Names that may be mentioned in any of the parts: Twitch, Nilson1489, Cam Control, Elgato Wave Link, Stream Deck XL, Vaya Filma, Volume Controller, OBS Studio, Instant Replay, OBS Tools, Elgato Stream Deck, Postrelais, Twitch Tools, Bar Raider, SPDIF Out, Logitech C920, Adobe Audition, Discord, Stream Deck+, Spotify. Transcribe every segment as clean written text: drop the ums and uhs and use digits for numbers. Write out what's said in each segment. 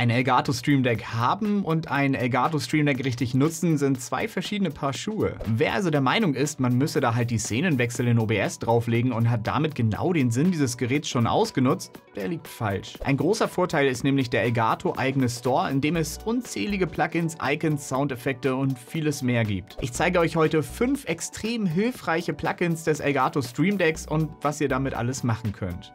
ein Elgato Stream Deck haben und ein Elgato Stream Deck richtig nutzen, sind zwei verschiedene Paar Schuhe. Wer also der Meinung ist, man müsse da halt die Szenenwechsel in OBS drauflegen und hat damit genau den Sinn dieses Geräts schon ausgenutzt, der liegt falsch. Ein großer Vorteil ist nämlich der Elgato eigene Store, in dem es unzählige Plugins, Icons, Soundeffekte und vieles mehr gibt. Ich zeige euch heute 5 extrem hilfreiche Plugins des Elgato Stream Decks und was ihr damit alles machen könnt.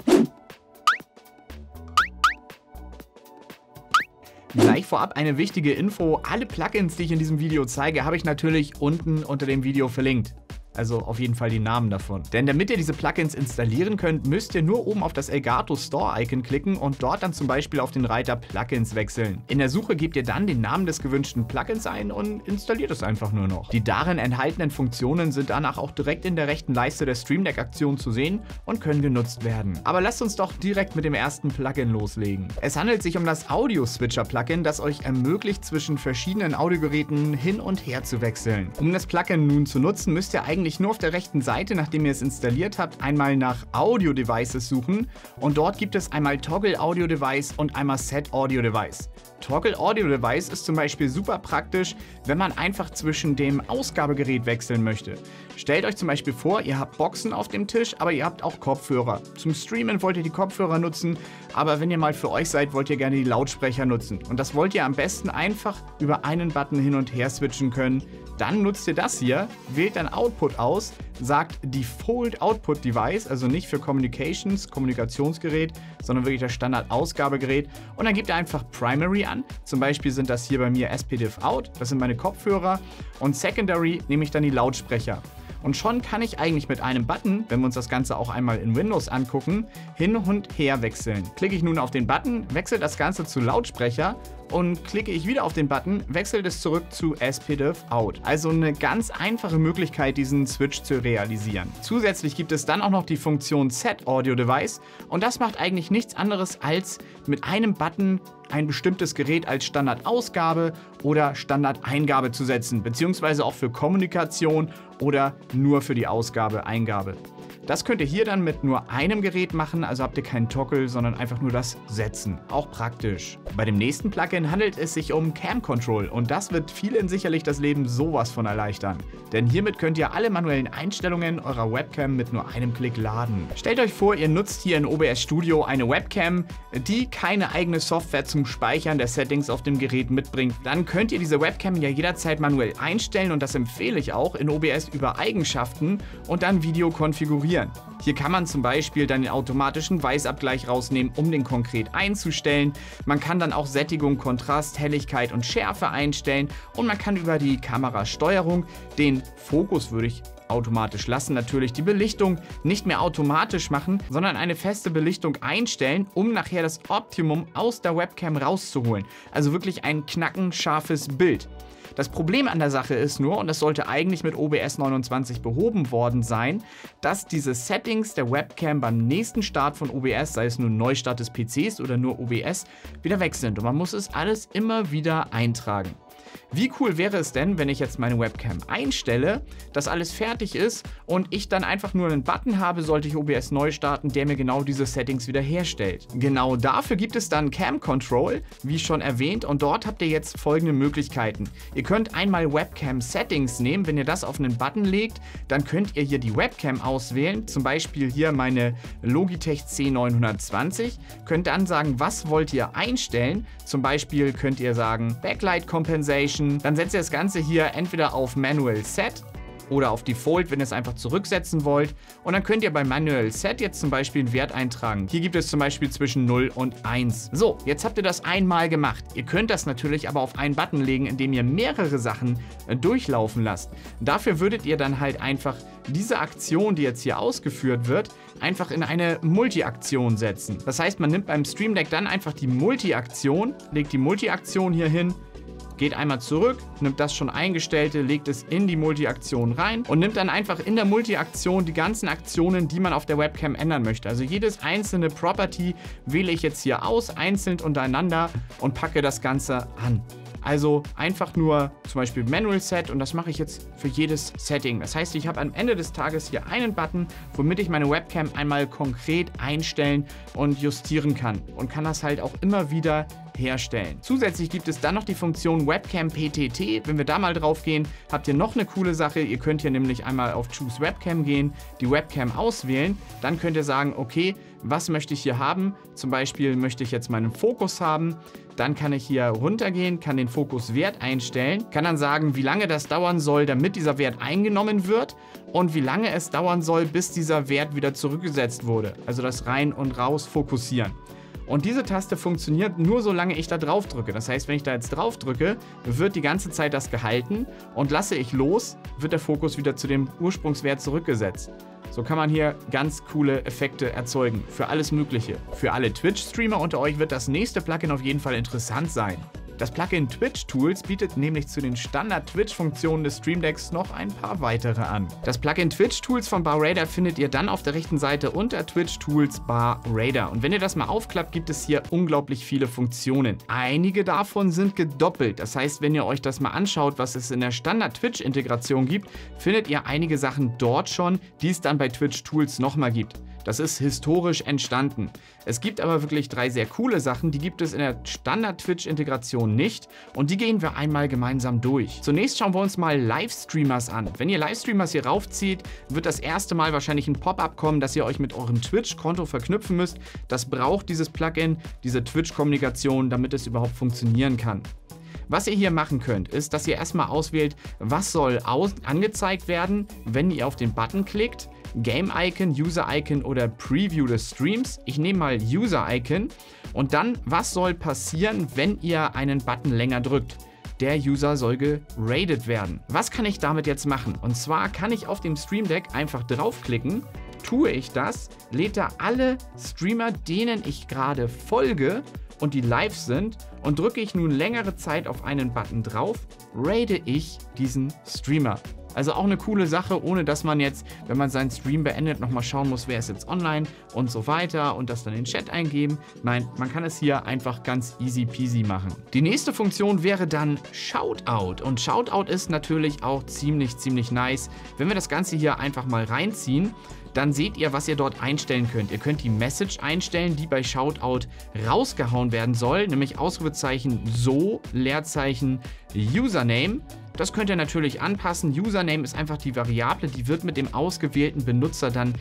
Gleich vorab eine wichtige Info, alle Plugins, die ich in diesem Video zeige, habe ich natürlich unten unter dem Video verlinkt. Also auf jeden Fall die Namen davon. Denn damit ihr diese Plugins installieren könnt, müsst ihr nur oben auf das Elgato Store-Icon klicken und dort dann zum Beispiel auf den Reiter Plugins wechseln. In der Suche gebt ihr dann den Namen des gewünschten Plugins ein und installiert es einfach nur noch. Die darin enthaltenen Funktionen sind danach auch direkt in der rechten Leiste der Stream Deck-Aktion zu sehen und können genutzt werden. Aber lasst uns doch direkt mit dem ersten Plugin loslegen. Es handelt sich um das Audio Switcher Plugin, das euch ermöglicht, zwischen verschiedenen Audiogeräten hin und her zu wechseln. Um das Plugin nun zu nutzen, müsst ihr eigentlich nur auf der rechten Seite, nachdem ihr es installiert habt, einmal nach Audio Devices suchen und dort gibt es einmal Toggle Audio Device und einmal Set Audio Device. Toggle Audio Device ist zum Beispiel super praktisch, wenn man einfach zwischen dem Ausgabegerät wechseln möchte. Stellt euch zum Beispiel vor, ihr habt Boxen auf dem Tisch, aber ihr habt auch Kopfhörer. Zum Streamen wollt ihr die Kopfhörer nutzen, aber wenn ihr mal für euch seid, wollt ihr gerne die Lautsprecher nutzen. Und das wollt ihr am besten einfach über einen Button hin und her switchen können. Dann nutzt ihr das hier, wählt dann Output aus, sagt Default Output Device, also nicht für Communications, Kommunikationsgerät, sondern wirklich das Standard-Ausgabegerät. Und dann gebt ihr einfach Primary an. Zum Beispiel sind das hier bei mir SPDIF Out, das sind meine Kopfhörer, und Secondary nehme ich dann die Lautsprecher. Und schon kann ich eigentlich mit einem Button, wenn wir uns das Ganze auch einmal in Windows angucken, hin und her wechseln. Klicke ich nun auf den Button, wechselt das Ganze zu Lautsprecher und klicke ich wieder auf den Button, wechselt es zurück zu SPDIF Out. Also eine ganz einfache Möglichkeit, diesen Switch zu realisieren. Zusätzlich gibt es dann auch noch die Funktion Set Audio Device und das macht eigentlich nichts anderes als mit einem Button ein bestimmtes Gerät als Standardausgabe oder Standardeingabe zu setzen, beziehungsweise auch für Kommunikation oder nur für die Ausgabe, Eingabe. Das könnt ihr hier dann mit nur einem Gerät machen, also habt ihr keinen Toggle, sondern einfach nur das Setzen. Auch praktisch. Bei dem nächsten Plugin handelt es sich um Cam Control und das wird vielen sicherlich das Leben sowas von erleichtern. Denn hiermit könnt ihr alle manuellen Einstellungen eurer Webcam mit nur einem Klick laden. Stellt euch vor, ihr nutzt hier in OBS Studio eine Webcam, die keine eigene Software zum Speichern der Settings auf dem Gerät mitbringt. Dann könnt ihr diese Webcam ja jederzeit manuell einstellen und das empfehle ich auch in OBS über Eigenschaften und dann Video konfigurieren. Hier kann man zum Beispiel dann den automatischen Weißabgleich rausnehmen, um den konkret einzustellen. Man kann dann auch Sättigung, Kontrast, Helligkeit und Schärfe einstellen und man kann über die Kamerasteuerung den Fokus, würde ich automatisch lassen, natürlich die Belichtung nicht mehr automatisch machen, sondern eine feste Belichtung einstellen, um nachher das Optimum aus der Webcam rauszuholen. Also wirklich ein knackenscharfes Bild. Das Problem an der Sache ist nur, und das sollte eigentlich mit OBS 29 behoben worden sein, dass diese Settings der Webcam beim nächsten Start von OBS, sei es nun Neustart des PCs oder nur OBS, wieder weg sind. Und man muss es alles immer wieder eintragen. Wie cool wäre es denn, wenn ich jetzt meine Webcam einstelle, dass alles fertig ist und ich dann einfach nur einen Button habe, sollte ich OBS neu starten, der mir genau diese Settings wiederherstellt. Genau dafür gibt es dann Cam Control, wie schon erwähnt, und dort habt ihr jetzt folgende Möglichkeiten. Ihr könnt einmal Webcam Settings nehmen, wenn ihr das auf einen Button legt, dann könnt ihr hier die Webcam auswählen, zum Beispiel hier meine Logitech C920, könnt dann sagen, was wollt ihr einstellen, zum Beispiel könnt ihr sagen Backlight Compensation. Dann setzt ihr das Ganze hier entweder auf Manual Set oder auf Default, wenn ihr es einfach zurücksetzen wollt. Und dann könnt ihr bei Manual Set jetzt zum Beispiel einen Wert eintragen. Hier gibt es zum Beispiel zwischen 0 und 1. So, jetzt habt ihr das einmal gemacht. Ihr könnt das natürlich aber auf einen Button legen, indem ihr mehrere Sachen durchlaufen lasst. Dafür würdet ihr dann halt einfach diese Aktion, die jetzt hier ausgeführt wird, einfach in eine Multi-Aktion setzen. Das heißt, man nimmt beim Stream Deck dann einfach die Multi-Aktion, legt die Multi-Aktion hier hin, geht einmal zurück, nimmt das schon Eingestellte, legt es in die Multi-Aktion rein und nimmt dann einfach in der Multi-Aktion die ganzen Aktionen, die man auf der Webcam ändern möchte. Also jedes einzelne Property wähle ich jetzt hier aus, einzeln untereinander und packe das Ganze an. Also einfach nur zum Beispiel Manual Set, und das mache ich jetzt für jedes Setting. Das heißt, ich habe am Ende des Tages hier einen Button, womit ich meine Webcam einmal konkret einstellen und justieren kann und kann das halt auch immer wieder herstellen. Zusätzlich gibt es dann noch die Funktion Webcam PTT. Wenn wir da mal drauf gehen, habt ihr noch eine coole Sache. Ihr könnt hier nämlich einmal auf Choose Webcam gehen, die Webcam auswählen. Dann könnt ihr sagen, okay, was möchte ich hier haben? Zum Beispiel möchte ich jetzt meinen Fokus haben. Dann kann ich hier runtergehen, kann den Fokuswert einstellen, kann dann sagen, wie lange das dauern soll, damit dieser Wert eingenommen wird und wie lange es dauern soll, bis dieser Wert wieder zurückgesetzt wurde. Also das Rein- und Raus-Fokussieren. Und diese Taste funktioniert nur, solange ich da drauf drücke. Das heißt, wenn ich da jetzt drauf drücke, wird die ganze Zeit das gehalten, und lasse ich los, wird der Fokus wieder zu dem Ursprungswert zurückgesetzt. So kann man hier ganz coole Effekte erzeugen, für alles Mögliche. Für alle Twitch-Streamer unter euch wird das nächste Plugin auf jeden Fall interessant sein. Das Plugin Twitch Tools bietet nämlich zu den Standard-Twitch-Funktionen des Stream Decks noch ein paar weitere an. Das Plugin Twitch Tools von Bar Raider findet ihr dann auf der rechten Seite unter Twitch Tools Bar Raider. Und wenn ihr das mal aufklappt, gibt es hier unglaublich viele Funktionen. Einige davon sind gedoppelt. Das heißt, wenn ihr euch das mal anschaut, was es in der Standard-Twitch-Integration gibt, findet ihr einige Sachen dort schon, die es dann bei Twitch Tools nochmal gibt. Das ist historisch entstanden. Es gibt aber wirklich drei sehr coole Sachen, die gibt es in der Standard-Twitch-Integration nicht, und die gehen wir einmal gemeinsam durch. Zunächst schauen wir uns mal Livestreamers an. Wenn ihr Livestreamers hier raufzieht, wird das erste Mal wahrscheinlich ein Pop-up kommen, dass ihr euch mit eurem Twitch-Konto verknüpfen müsst. Das braucht dieses Plugin, diese Twitch-Kommunikation, damit es überhaupt funktionieren kann. Was ihr hier machen könnt, ist, dass ihr erstmal auswählt, was soll angezeigt werden, wenn ihr auf den Button klickt. Game-Icon, User-Icon oder Preview des Streams. Ich nehme mal User-Icon, und dann, was soll passieren, wenn ihr einen Button länger drückt? Der User soll geradet werden. Was kann ich damit jetzt machen? Und zwar kann ich auf dem Stream Deck einfach draufklicken. Tue ich das, lädt er alle Streamer, denen ich gerade folge und die live sind, und drücke ich nun längere Zeit auf einen Button drauf, rate ich diesen Streamer. Also auch eine coole Sache, ohne dass man jetzt, wenn man seinen Stream beendet, nochmal schauen muss, wer ist jetzt online und so weiter und das dann in den Chat eingeben. Nein, man kann es hier einfach ganz easy peasy machen. Die nächste Funktion wäre dann Shoutout. Und Shoutout ist natürlich auch ziemlich nice. Wenn wir das Ganze hier einfach mal reinziehen, dann seht ihr, was ihr dort einstellen könnt. Ihr könnt die Message einstellen, die bei Shoutout rausgehauen werden soll, nämlich Ausrufezeichen so, Leerzeichen Username. Das könnt ihr natürlich anpassen. Username ist einfach die Variable, die wird mit dem ausgewählten Benutzer dann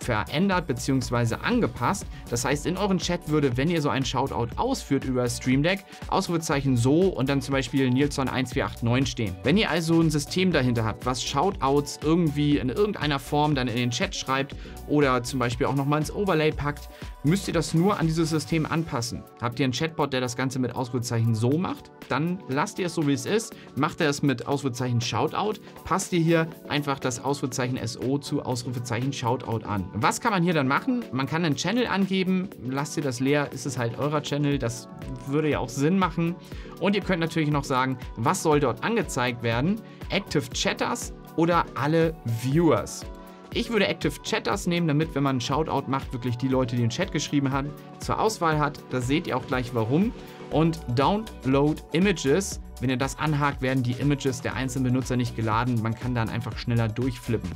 verändert bzw. angepasst. Das heißt, in euren Chat würde, wenn ihr so einen Shoutout ausführt über Stream Deck, Ausrufezeichen so und dann zum Beispiel Nilsson1489 stehen. Wenn ihr also ein System dahinter habt, was Shoutouts irgendwie in irgendeiner Form dann in den Chat schreibt oder zum Beispiel auch nochmal ins Overlay packt, müsst ihr das nur an dieses System anpassen. Habt ihr einen Chatbot, der das Ganze mit Ausrufezeichen so macht, dann lasst ihr es so, wie es ist. Macht ihr es mit Ausrufezeichen Shoutout, passt ihr hier einfach das Ausrufezeichen SO zu Ausrufezeichen Shoutout an. Was kann man hier dann machen? Man kann einen Channel angeben, lasst ihr das leer, ist es halt eurer Channel, das würde ja auch Sinn machen. Und ihr könnt natürlich noch sagen, was soll dort angezeigt werden? Active Chatters oder alle Viewers? Ich würde Active Chatters nehmen, damit, wenn man einen Shoutout macht, wirklich die Leute, die den Chat geschrieben haben, zur Auswahl hat. Da seht ihr auch gleich warum. Und Download Images. Wenn ihr das anhakt, werden die Images der einzelnen Benutzer nicht geladen. Man kann dann einfach schneller durchflippen.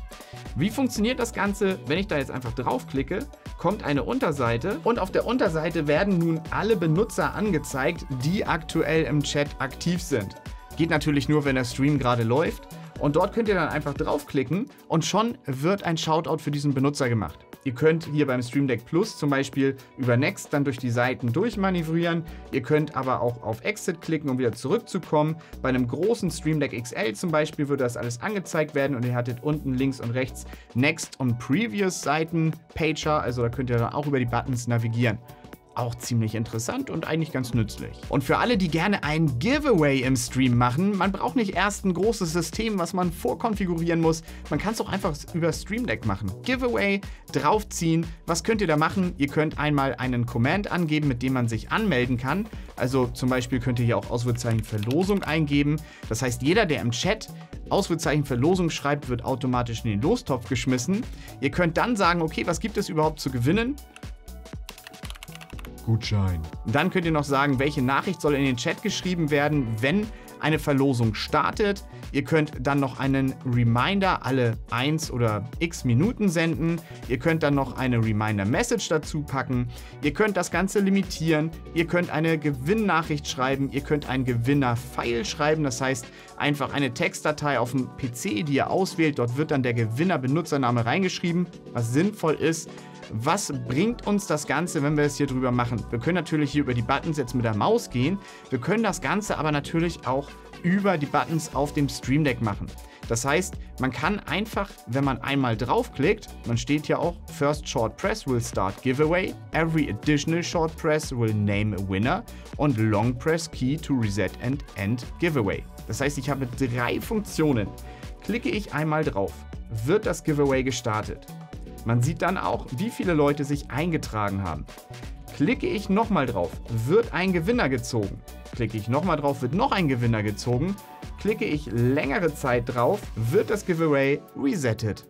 Wie funktioniert das Ganze? Wenn ich da jetzt einfach draufklicke, kommt eine Unterseite. Und auf der Unterseite werden nun alle Benutzer angezeigt, die aktuell im Chat aktiv sind. Geht natürlich nur, wenn der Stream gerade läuft. Und dort könnt ihr dann einfach draufklicken und schon wird ein Shoutout für diesen Benutzer gemacht. Ihr könnt hier beim Stream Deck Plus zum Beispiel über Next dann durch die Seiten durchmanövrieren. Ihr könnt aber auch auf Exit klicken, um wieder zurückzukommen. Bei einem großen Stream Deck XL zum Beispiel würde das alles angezeigt werden und ihr hattet unten links und rechts Next und Previous Seiten Pager. Also da könnt ihr dann auch über die Buttons navigieren. Auch ziemlich interessant und eigentlich ganz nützlich. Und für alle, die gerne ein Giveaway im Stream machen, man braucht nicht erst ein großes System, was man vorkonfigurieren muss. Man kann es auch einfach über Stream Deck machen. Giveaway, draufziehen. Was könnt ihr da machen? Ihr könnt einmal einen Command angeben, mit dem man sich anmelden kann. Also zum Beispiel könnt ihr hier auch Ausrufezeichen Verlosung eingeben. Das heißt, jeder, der im Chat Ausrufezeichen Verlosung schreibt, wird automatisch in den Lostopf geschmissen. Ihr könnt dann sagen, okay, was gibt es überhaupt zu gewinnen? Gutschein. Dann könnt ihr noch sagen, welche Nachricht soll in den Chat geschrieben werden, wenn eine Verlosung startet. Ihr könnt dann noch einen Reminder alle 1 oder x Minuten senden. Ihr könnt dann noch eine Reminder-Message dazu packen. Ihr könnt das Ganze limitieren. Ihr könnt eine Gewinnnachricht schreiben. Ihr könnt einen Gewinner-File schreiben. Das heißt, einfach eine Textdatei auf dem PC, die ihr auswählt. Dort wird dann der Gewinner-Benutzername reingeschrieben, was sinnvoll ist. Was bringt uns das Ganze, wenn wir es hier drüber machen? Wir können natürlich hier über die Buttons jetzt mit der Maus gehen. Wir können das Ganze aber natürlich auch über die Buttons auf dem Stream Deck machen. Das heißt, man kann einfach, wenn man einmal draufklickt, man steht hier auch, First Short Press will start giveaway, Every additional short press will name a winner und Long press key to reset and end giveaway. Das heißt, ich habe 3 Funktionen. Klicke ich einmal drauf, wird das Giveaway gestartet. Man sieht dann auch, wie viele Leute sich eingetragen haben. Klicke ich nochmal drauf, wird ein Gewinner gezogen. Klicke ich nochmal drauf, wird noch ein Gewinner gezogen. Klicke ich längere Zeit drauf, wird das Giveaway resettet.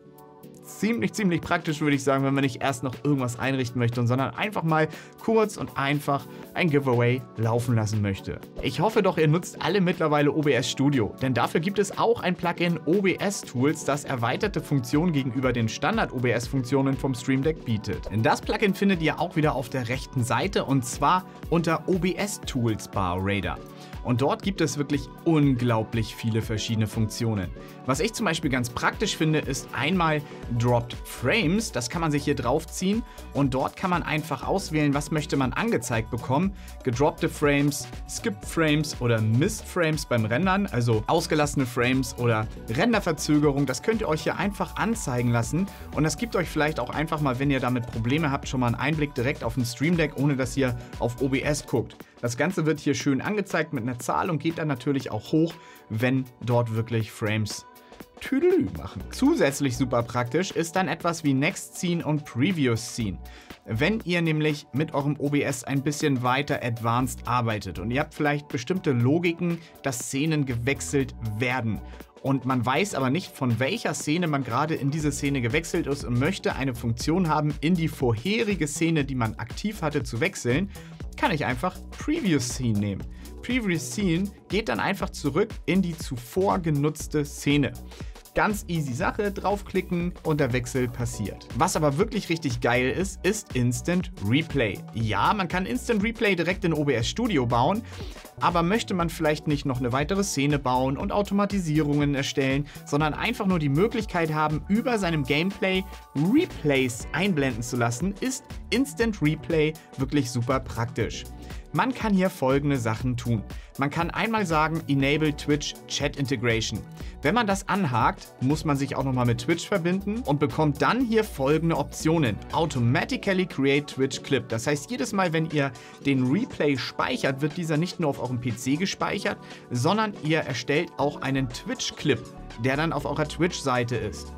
Ziemlich praktisch, würde ich sagen, wenn man nicht erst noch irgendwas einrichten möchte, sondern einfach mal kurz und einfach ein Giveaway laufen lassen möchte. Ich hoffe doch, ihr nutzt alle mittlerweile OBS Studio, denn dafür gibt es auch ein Plugin OBS Tools, das erweiterte Funktionen gegenüber den Standard-OBS-Funktionen vom Stream Deck bietet. Das Plugin findet ihr auch wieder auf der rechten Seite und zwar unter OBS Tools Bar Raider. Und dort gibt es wirklich unglaublich viele verschiedene Funktionen. Was ich zum Beispiel ganz praktisch finde, ist einmal Dropped Frames. Das kann man sich hier draufziehen und dort kann man einfach auswählen, was möchte man angezeigt bekommen. Gedroppte Frames, Skip Frames oder Missed Frames beim Rendern, also ausgelassene Frames oder Renderverzögerung. Das könnt ihr euch hier einfach anzeigen lassen und das gibt euch vielleicht auch einfach mal, wenn ihr damit Probleme habt, schon mal einen Einblick direkt auf den Stream Deck, ohne dass ihr auf OBS guckt. Das Ganze wird hier schön angezeigt mit einer Zahl und geht dann natürlich auch hoch, wenn dort wirklich Frames Tüdelü machen. Zusätzlich super praktisch ist dann etwas wie Next Scene und Previous Scene. Wenn ihr nämlich mit eurem OBS ein bisschen weiter advanced arbeitet und ihr habt vielleicht bestimmte Logiken, dass Szenen gewechselt werden. Und man weiß aber nicht, von welcher Szene man gerade in diese Szene gewechselt ist und möchte eine Funktion haben, in die vorherige Szene, die man aktiv hatte, zu wechseln, kann ich einfach Previous Scene nehmen. Previous Scene geht dann einfach zurück in die zuvor genutzte Szene. Ganz easy Sache, draufklicken und der Wechsel passiert. Was aber wirklich richtig geil ist, ist Instant Replay. Ja, man kann Instant Replay direkt in OBS Studio bauen, aber möchte man vielleicht nicht noch eine weitere Szene bauen und Automatisierungen erstellen, sondern einfach nur die Möglichkeit haben, über seinem Gameplay Replays einblenden zu lassen, ist Instant Replay wirklich super praktisch. Man kann hier folgende Sachen tun. Man kann einmal sagen, Enable Twitch Chat Integration. Wenn man das anhakt, muss man sich auch nochmal mit Twitch verbinden und bekommt dann hier folgende Optionen. Automatically Create Twitch Clip. Das heißt, jedes Mal, wenn ihr den Replay speichert, wird dieser nicht nur auf eurem PC gespeichert, sondern ihr erstellt auch einen Twitch Clip, der dann auf eurer Twitch-Seite ist.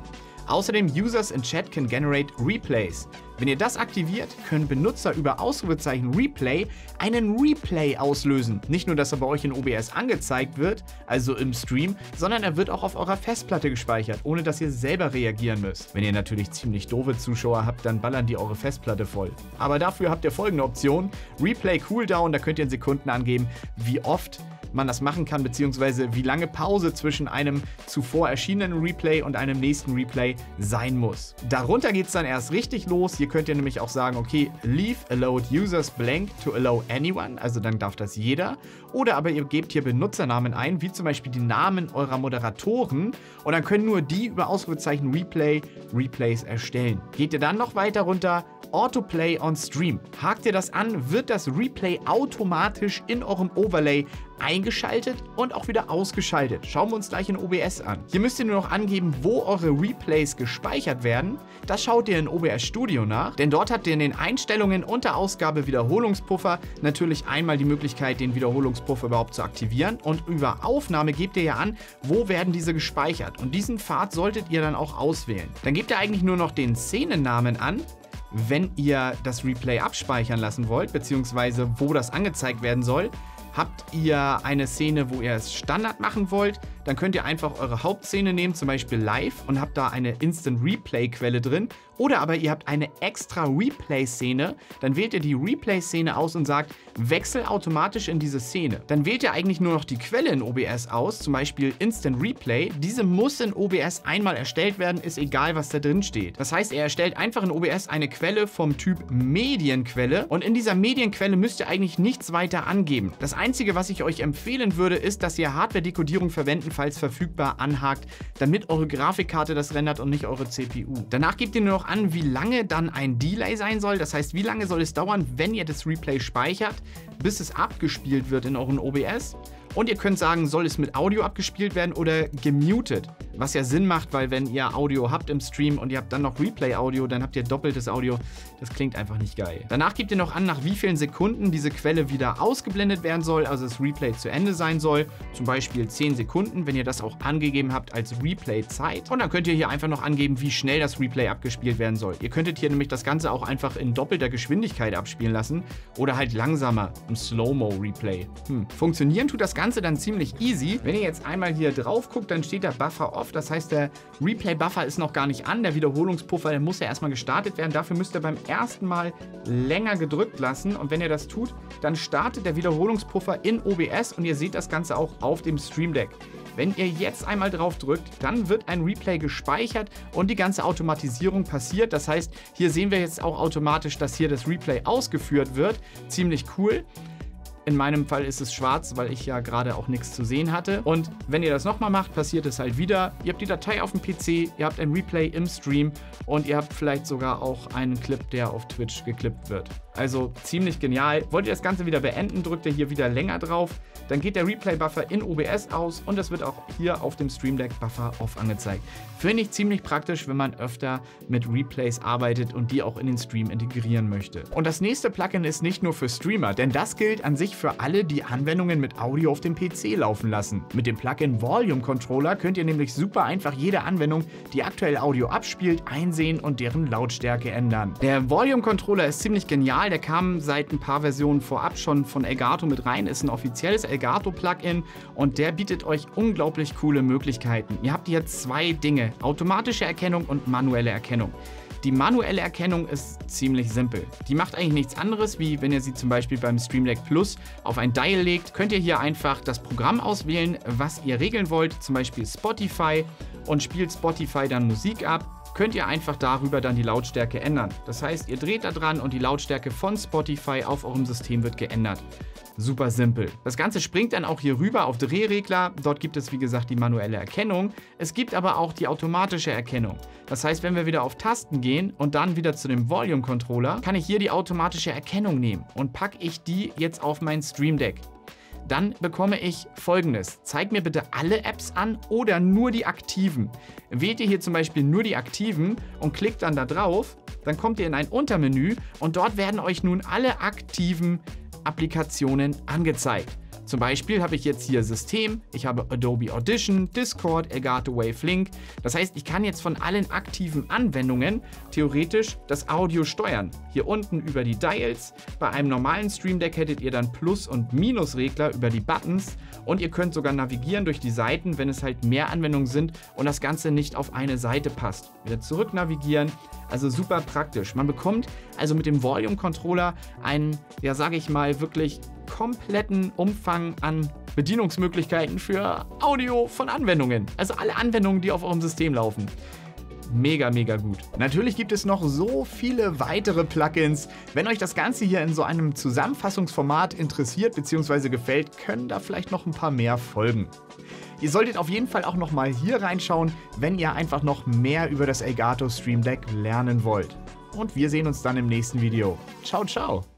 Außerdem, Users in Chat can generate Replays. Wenn ihr das aktiviert, können Benutzer über Ausrufezeichen Replay einen Replay auslösen. Nicht nur, dass er bei euch in OBS angezeigt wird, also im Stream, sondern er wird auch auf eurer Festplatte gespeichert, ohne dass ihr selber reagieren müsst. Wenn ihr natürlich ziemlich doofe Zuschauer habt, dann ballern die eure Festplatte voll. Aber dafür habt ihr folgende Option. Replay Cooldown, da könnt ihr in Sekunden angeben, wie oft man das machen kann, beziehungsweise wie lange Pause zwischen einem zuvor erschienenen Replay und einem nächsten Replay sein muss. Darunter geht es dann erst richtig los. Hier könnt ihr nämlich auch sagen, okay, leave allowed users blank to allow anyone, also dann darf das jeder. Oder aber ihr gebt hier Benutzernamen ein, wie zum Beispiel die Namen eurer Moderatoren und dann können nur die über Ausrufezeichen Replay Replays erstellen. Geht ihr dann noch weiter runter, Autoplay on Stream. Hakt ihr das an, wird das Replay automatisch in eurem Overlay eingeschaltet und auch wieder ausgeschaltet. Schauen wir uns gleich in OBS an. Hier müsst ihr nur noch angeben, wo eure Replays gespeichert werden. Das schaut ihr in OBS Studio nach, denn dort habt ihr in den Einstellungen unter Ausgabe Wiederholungspuffer natürlich einmal die Möglichkeit, den Wiederholungspuffer überhaupt zu aktivieren und über Aufnahme gebt ihr ja an, wo werden diese gespeichert und diesen Pfad solltet ihr dann auch auswählen. Dann gebt ihr eigentlich nur noch den Szenennamen an, wenn ihr das Replay abspeichern lassen wollt, beziehungsweise wo das angezeigt werden soll. Habt ihr eine Szene, wo ihr es Standard machen wollt, dann könnt ihr einfach eure Hauptszene nehmen, zum Beispiel live, und habt da eine Instant Replay Quelle drin. Oder aber ihr habt eine extra Replay Szene, dann wählt ihr die Replay Szene aus und sagt, wechsel automatisch in diese Szene. Dann wählt ihr eigentlich nur noch die Quelle in OBS aus, zum Beispiel Instant Replay. Diese muss in OBS einmal erstellt werden, ist egal, was da drin steht. Das heißt, ihr erstellt einfach in OBS eine Quelle vom Typ Medienquelle und in dieser Medienquelle müsst ihr eigentlich nichts weiter angeben. Das Einzige, was ich euch empfehlen würde, ist, dass ihr Hardware-Dekodierung verwenden, falls verfügbar, anhakt, damit eure Grafikkarte das rendert und nicht eure CPU. Danach gebt ihr nur noch an, wie lange dann ein Delay sein soll. Das heißt, wie lange soll es dauern, wenn ihr das Replay speichert, bis es abgespielt wird in euren OBS. Und ihr könnt sagen, soll es mit Audio abgespielt werden oder gemutet, was ja Sinn macht, weil wenn ihr Audio habt im Stream und ihr habt dann noch Replay-Audio, dann habt ihr doppeltes Audio. Das klingt einfach nicht geil. Danach gebt ihr noch an, nach wie vielen Sekunden diese Quelle wieder ausgeblendet werden soll, also das Replay zu Ende sein soll, zum Beispiel 10 Sekunden, wenn ihr das auch angegeben habt als Replay-Zeit. Und dann könnt ihr hier einfach noch angeben, wie schnell das Replay abgespielt werden soll. Ihr könntet hier nämlich das Ganze auch einfach in doppelter Geschwindigkeit abspielen lassen oder halt langsamer, im Slow-Mo-Replay. Funktionieren tut das Ganze dann ziemlich easy. Wenn ihr jetzt einmal hier drauf guckt, dann steht da Buffer off. Das heißt, der Replay-Buffer ist noch gar nicht an. Der Wiederholungspuffer, der muss ja erstmal gestartet werden. Dafür müsst ihr beim ersten Mal länger gedrückt lassen. Und wenn ihr das tut, dann startet der Wiederholungspuffer in OBS und ihr seht das Ganze auch auf dem Stream Deck. Wenn ihr jetzt einmal drauf drückt, dann wird ein Replay gespeichert und die ganze Automatisierung passiert. Das heißt, hier sehen wir jetzt auch automatisch, dass hier das Replay ausgeführt wird. Ziemlich cool. In meinem Fall ist es schwarz, weil ich ja gerade auch nichts zu sehen hatte. Und wenn ihr das nochmal macht, passiert es halt wieder. Ihr habt die Datei auf dem PC, ihr habt ein Replay im Stream und ihr habt vielleicht sogar auch einen Clip, der auf Twitch geklippt wird. Also ziemlich genial. Wollt ihr das Ganze wieder beenden, drückt ihr hier wieder länger drauf. Dann geht der Replay-Buffer in OBS aus und das wird auch hier auf dem Stream Deck Buffer off angezeigt. Finde ich ziemlich praktisch, wenn man öfter mit Replays arbeitet und die auch in den Stream integrieren möchte. Und das nächste Plugin ist nicht nur für Streamer, denn das gilt an sich für alle, die Anwendungen mit Audio auf dem PC laufen lassen. Mit dem Plugin Volume Controller könnt ihr nämlich super einfach jede Anwendung, die aktuell Audio abspielt, einsehen und deren Lautstärke ändern. Der Volume Controller ist ziemlich genial, der kam seit ein paar Versionen vorab schon von Elgato mit rein, ist ein offizielles Elgato-Plugin und der bietet euch unglaublich coole Möglichkeiten. Ihr habt hier zwei Dinge, automatische Erkennung und manuelle Erkennung. Die manuelle Erkennung ist ziemlich simpel. Die macht eigentlich nichts anderes, wie wenn ihr sie zum Beispiel beim Stream Deck Plus auf ein Dial legt, könnt ihr hier einfach das Programm auswählen, was ihr regeln wollt, zum Beispiel Spotify, und spielt Spotify dann Musik ab, könnt ihr einfach darüber dann die Lautstärke ändern. Das heißt, ihr dreht da dran und die Lautstärke von Spotify auf eurem System wird geändert. Super simpel. Das Ganze springt dann auch hier rüber auf Drehregler. Dort gibt es, wie gesagt, die manuelle Erkennung. Es gibt aber auch die automatische Erkennung. Das heißt, wenn wir wieder auf Tasten gehen und dann wieder zu dem Volume Controller, kann ich hier die automatische Erkennung nehmen und packe ich die jetzt auf mein Stream Deck. Dann bekomme ich Folgendes. Zeig mir bitte alle Apps an oder nur die aktiven. Wählt ihr hier zum Beispiel nur die aktiven und klickt dann da drauf, dann kommt ihr in ein Untermenü und dort werden euch nun alle aktiven Applikationen angezeigt. Zum Beispiel habe ich jetzt hier System, ich habe Adobe Audition, Discord, Elgato Wave Link. Das heißt, ich kann jetzt von allen aktiven Anwendungen theoretisch das Audio steuern. Hier unten über die Dials. Bei einem normalen Stream Deck hättet ihr dann Plus- und Minusregler über die Buttons. Und ihr könnt sogar navigieren durch die Seiten, wenn es halt mehr Anwendungen sind und das Ganze nicht auf eine Seite passt. Wieder zurück navigieren. Also super praktisch. Man bekommt also mit dem Volume Controller einen, ja sage ich mal, wirklich kompletten Umfang an Bedienungsmöglichkeiten für Audio von Anwendungen. Also alle Anwendungen, die auf eurem System laufen. Mega, mega gut. Natürlich gibt es noch so viele weitere Plugins. Wenn euch das Ganze hier in so einem Zusammenfassungsformat interessiert bzw. gefällt, können da vielleicht noch ein paar mehr folgen. Ihr solltet auf jeden Fall auch nochmal hier reinschauen, wenn ihr einfach noch mehr über das Elgato Stream Deck lernen wollt. Und wir sehen uns dann im nächsten Video. Ciao, ciao!